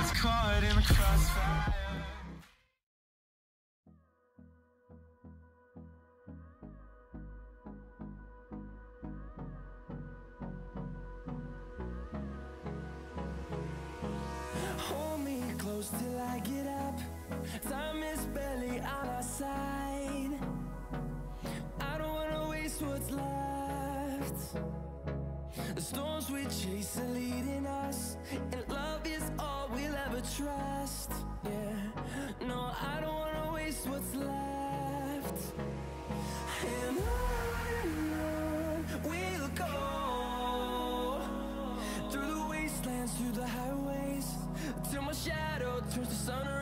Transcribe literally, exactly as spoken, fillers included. It's caught in the crossfire. Hold me close till I get up. Time is barely on our side. I don't wanna waste what's left. The storms we chase are leading us, and love is all we'll ever trust. Yeah, no, I don't wanna waste what's left. And on we'll go, through the wastelands, through the highways, till my shadow turns to sun.